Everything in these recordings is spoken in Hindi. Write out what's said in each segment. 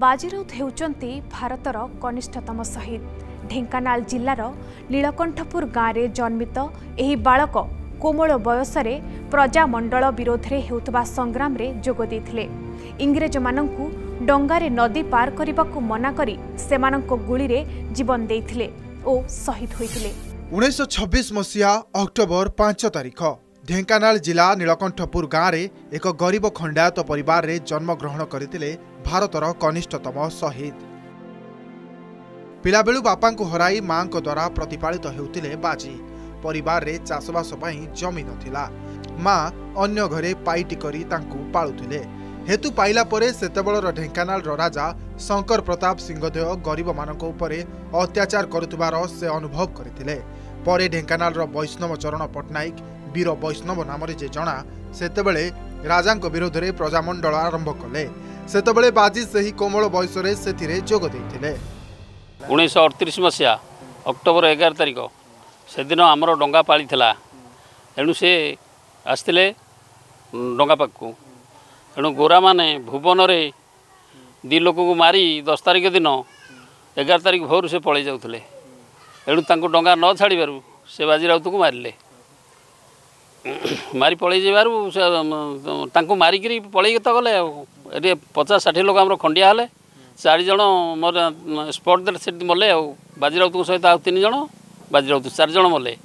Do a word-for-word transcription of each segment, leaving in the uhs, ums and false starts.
बाजी राउत हेउचंती भारतर कनिष्ठतम शहीद। ढेंकानाल जिलार नीलकंठपुर गाँव में जन्मित यह बालक कोमल बयसरे प्रजामंडल विरोध में होता संग्राम रे जोग देइथिले। इंग्रज मानकू डंगारे नदी पार करने को मना करी सेमानंको गुली रे जीवन देइथिले और शहीद होइथिले। उन्नीस छब्बीस मसीहा अक्टोबर पांच तारीख ढेंकानाल जिला नीलकंठपुर गाँव में एक गरीब खंडायत परिवार रे जन्मग्रहण करते भारतर कनिष्ठतम शहीद। पिलाबेलू बापा को हराई मां को द्वारा प्रतिपालित होते बाजी। परिवार रे चाषबास जमी नथिला। मां अन्य घरे पाइटी करी तांकू पालुथिले। हेतु पाइला परे सेतेबेलर ढेंकानाल राजा शंकर प्रताप सिंहदेव गरीब मानक उपरे अत्याचार करुतबार से अनुभव करथिले। परे ढेंकानाल वैष्णव चरण पटनायक वीर वैष्णव नाम जे जना सेतेबेले राजा विरोध में प्रजामंडल आरंभ कले। सेतबेले बाजी सही कोमल बयसरे सेथिरे जोग देइथिले। उन्नीस अड़तीस मसीहा अक्टोबर एगार तारीख से दिन आमर डंगा पाली था। एणु से आसते डंगा पाखक एणु गोरा माने भुवन रे दी लोक को मारी दस तारिख दिन एगार तारीख भोर से पलि जाते। एणु तांको डंगा न छाड़ से बाजी राउत को मारे मारी पलि जावर मारिक पलि तो गले। ये पचास षाठी लोक आम खंडिया चार जन मोर स्पट दे से मले आ बाजी राउत सहित आज तीन जन बाजी राउत चार जन मले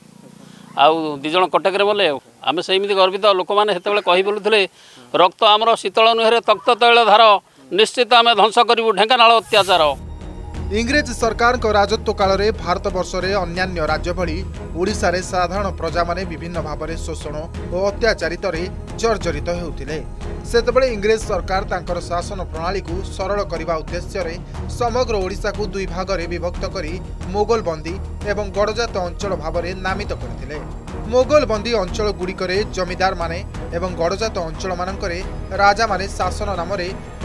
आउ दीज कटक मले। आम से गर्वित लोक मैंने कही बोलूले रक्त आमर शीतल नुहे तक्त तैल धार निश्चित आम ध्वंस करूँ ढेंकानाल अत्याचार। इंग्रेज सरकार को राजत्व काल में भारत बर्षे अन्य राज्य भली ओडिशा रे साधारण प्रजा माने विभिन्न भाव में शोषण और अत्याचारित जर्जरित होते। सेतबेले इंग्रेज सरकार तांकर शासन प्रणाली को सरल करने उद्देश्य रे समग्र ओडिशा को दुई भाग में विभक्त करी मोगल बंदी एवं गड़जात अंचल भाव में नामित करथिले। मोगल बंदी अंचल गुड़िकरे जमीदार माने एवं गड़जात अंचल मानकरे राजा माने शासन नाम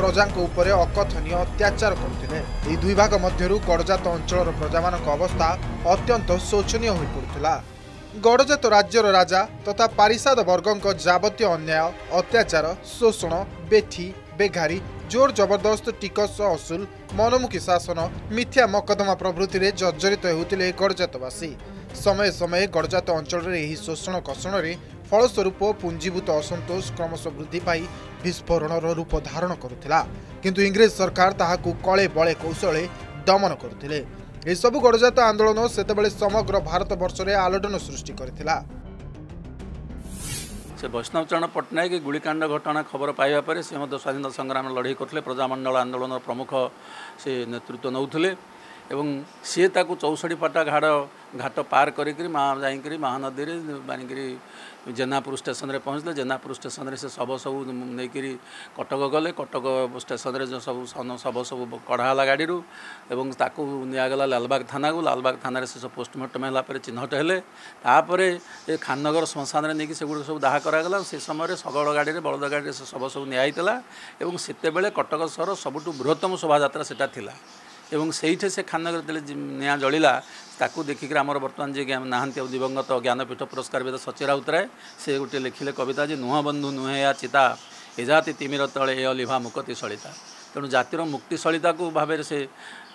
प्रजा उपर अकथनीय अत्याचार करथिले। एई दुई भाग मध्यरु गड़जात अंचल प्रजा मानक अवस्था अत्यंत शोचनीय होई पड़ुथिला। गड़जात राज्यर राजा तथा पारिषद वर्गों जावतीय अन्याय अत्याचार शोषण बेठी बेघारी जोर जबरदस्त टिकस असुल मनमुखी शासन मिथ्या मकदमा प्रभृति में जर्जरित होते गड़जातवासी। समय समय गड़जात अंचल में यही शोषण कषण में फलस्वरूप पुंजीभूत असंतोष क्रमश वृद्धि पाई विस्फोरण रूप धारण करुला। किंतु इंग्रेज सरकार ताहाकु कले बले कौशले दमन करुले। यह सबु गड़जात आंदोलन सेतबेले समग्र भारत वर्ष में आलोड़न सृष्टि करथिला। से वैष्णव चरण पटनायक गुलिकांड घटना खबर पाइबा परे से मध्य स्वाधीनता संग्राम लड़े करथिले। प्रजामंडल आंदोलन प्रमुख से नेतृत्व नौथिले। सी ताकू चौसठी पटा घाट घाट पार करी माँ जाकर महानदी मानिक जेनापुर स्टेशन रे पहुँचले। जेनापुर स्टेशन रे से शब सब नहीं कटक गले। कटक स्टेशन रे सब शब सब कढ़ाला गाड़ी एवं ताकू निगला लालबाग थाना को। लालबाग थाना से सब पोस्टमार्टम होगापर चिन्हट है। खानगर श्मशान रे नहीं सेगुड़ सब दाह कराला। से समय शगड़ गाड़ी बलद गाड़ी से शब सब निता से बेले कटक सहर सबुठ बृहत्तम शोभा सेटा था। एवं सहीठे से खानगर निया जलिला ताकू देखिक आमर बर्तमान जी नहांती दिवंगत ज्ञानपीठ पुरस्कार विद सची राउतराय से गोटे लिखिले कविता जे नुह बंधु नुहे या चिता ए जाति तिमिर तले ए अलिभा मुक्ति सलिता। तेणु जातिर मुक्ति सलिता को भाव से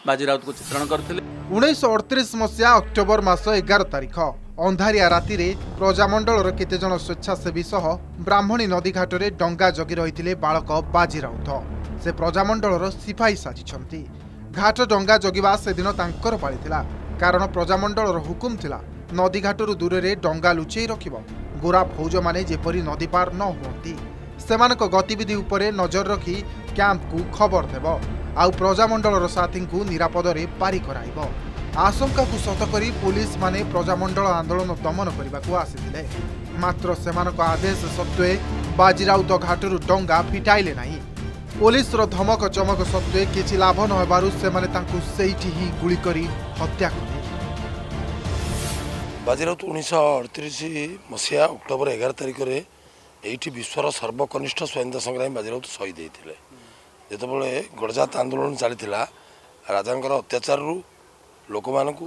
बाजी राउत को चित्रण करथिले। उन्नीस अड़तीस मसीहा अक्टोबर मास एगार तारीख अंधारिया राति प्रजामंडल केतेज स्वेच्छासेवी सह ब्राह्मणी नदी घाट में डंगा जगी रही बालक बाजी राउत से प्रजामंडल सिपाही साजिछंती। घाट डंगा जगिवा से दिन तांकर पाली थिला। कारण प्रजामंडल हुकुम थिला नदी घाटर दूर रे डंगा लुचई रखिबो। गोरा फौज माने जेपरी नदी पार न होंती सेमानक गतिविधि उपरे नजर रखी कैंप को खबर देबो आउ प्रजामंडल साथी को निरापद रे पारी कराइबो। आशंका को सत करी पुलिस माने प्रजामंडल आंदोलन दमन करबाकू आसीथिले। मात्र सेमानक आदेश सत्वे बाजी राउत घाटरू डंगा फिटाइले नाही। पुलिस धमक चमक सत्वे किसी लाभ न होबारु सेमाने तांकु सेठी ही गुली करी हत्या करले। बाजी राउत उन्नीस अड़तीस मसीहा अक्टोबर एगार तारीख में ये विश्वर सर्वकनिष्ठ स्वाधीनता संग्रामी बाजी राउत शहीद होते। जितेबाला गड़जात आंदोलन चली राजा अत्याचार लोक मानक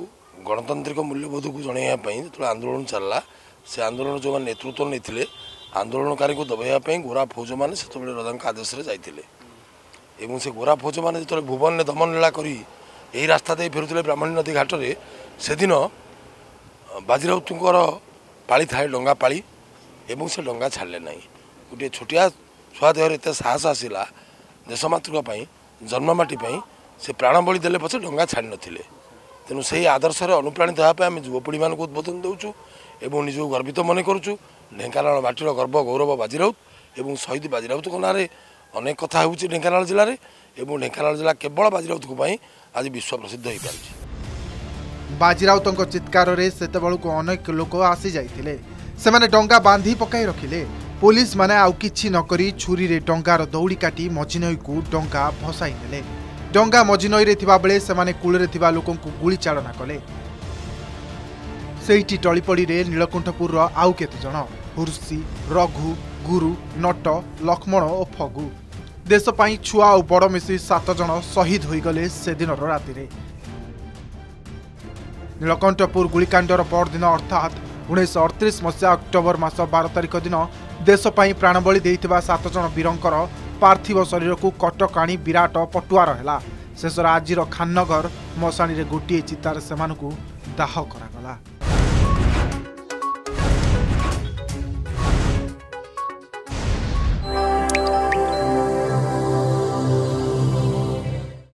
गणतांत्रिक मूल्यबोध को जनवाई जो आंदोलन चलला से आंदोलन जो नेतृत्व नहीं आंदोलनकारी को दबाइवाई गोरा फौज मैंने से राजा आदेश जाते एवं से गोरा भोज मैंने जो भुवन में दमन लीला कर यही रास्ता दे फेरुले ब्राह्मणी नदी घाट से दिन बाजी राउत पाड़ी थाए डंगा पाड़ी एवं से डंगा छाड़े ना गोटे छोटिया छुआ देहर एत साहस आसला देश मातृकाई जन्ममाटी से प्राणबली दे पछे डंगा छाड़ नथिले तेणु से आदर्श अनुप्राणित होगा आम युवपीढ़ी मानक उद्बोधन देचु एवं निजक गर्वित मन करूँ ढेंकानाल माटीर गर्व गौरव बाजी राउत एवं शहीद बाजी राउत नाँ में अनेक कथा हो ढेंकानाल जिले में एवं ढेंकानाल जिला केवल बाजी राउत आज विश्व प्रसिद्ध हो पार्टी। बाजी राउत चित्कार से अनेक लोक आसी जाते से डंगा बांधि पकाई रखिले पुलिस माने आउ किछि नकरी छुरी रे डंगार दौड़ी काटी मजिनई को डंगा भसाई नेले। डंगा मजिनई रे थिबा बेले सेमाने कूल रे थिबा लोकन को गुली चालना कले। सेईटी टळीपडी रे नीलकंठपुर रो आउ केते जण हुर्सी रघु गुरु नट लक्ष्मण और फगु देश पई छुआ और बड़ मिसी सात जण शहीद होई गले। से दिन राति रे नीलकंठपुर गुलिकांडर परदिन अर्थात उन्नीस अड़तीस मसीहा अक्टोबर मास बारह तारिख दिन देश पाई प्राणबली देइथिबा सात जन वीरंकर पार्थिव शरीर को कटक आनी विराट पटुआर है शेष आज खानगर मशाणी रे गोटे चितार सेमानकु दाह करागला।